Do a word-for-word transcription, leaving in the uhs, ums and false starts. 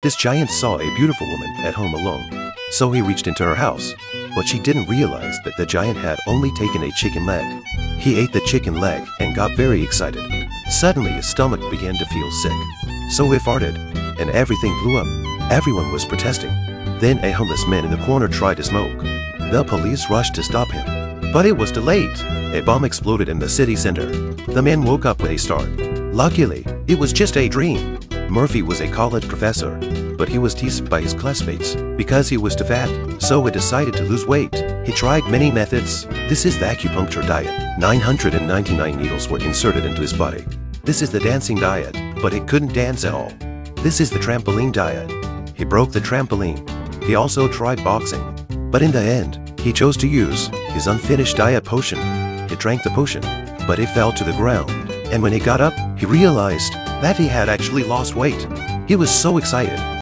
This giant saw a beautiful woman at home alone, so he reached into her house, but she didn't realize that the giant had only taken a chicken leg. He ate the chicken leg and got very excited. Suddenly his stomach began to feel sick, so he farted, and everything blew up. Everyone was protesting. Then a homeless man in the corner tried to smoke. The police rushed to stop him, but it was too late. A bomb exploded in the city center. The man woke up with a start. Luckily, it was just a dream. Murphy was a college professor, but he was teased by his classmates because he was too fat, so he decided to lose weight. He tried many methods. This is the acupuncture diet. nine hundred ninety-nine needles were inserted into his body. This is the dancing diet, but he couldn't dance at all. This is the trampoline diet. He broke the trampoline. He also tried boxing, but in the end, he chose to use his unfinished diet potion. He drank the potion, but he fell to the ground, and when he got up, he realized that he had actually lost weight. He was so excited.